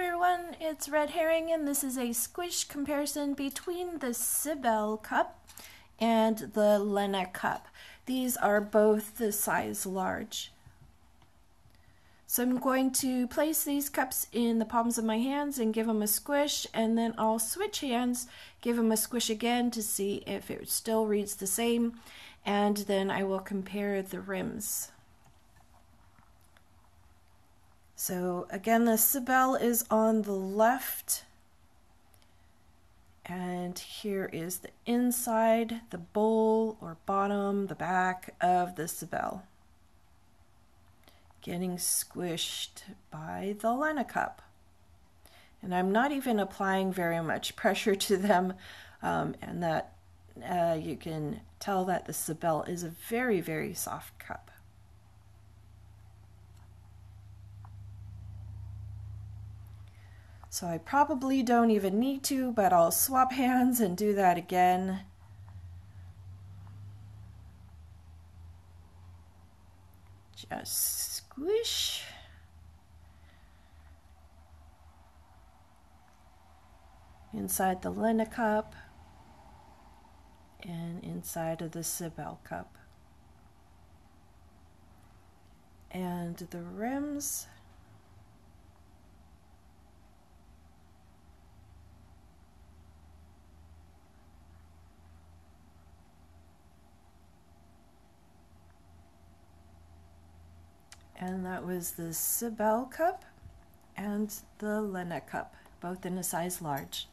everyone, it's Red Herring, and this is a squish comparison between the Si-Bell cup and the Lena cup. These are both the size large. So I'm going to place these cups in the palms of my hands and give them a squish, and then I'll switch hands, give them a squish again to see if it still reads the same, and then I will compare the rims. So again, the Si-Bell is on the left, and here is the inside, the bowl or bottom, the back of the Si-Bell, getting squished by the Lena cup. And I'm not even applying very much pressure to them, and that you can tell that the Si-Bell is a very, very soft cup. So I probably don't even need to, but I'll swap hands and do that again. Just squish. Inside the Lena cup and inside of the Si-Bell cup. And the rims. And that was the Si-Bell cup and the Lena cup, both in a size large.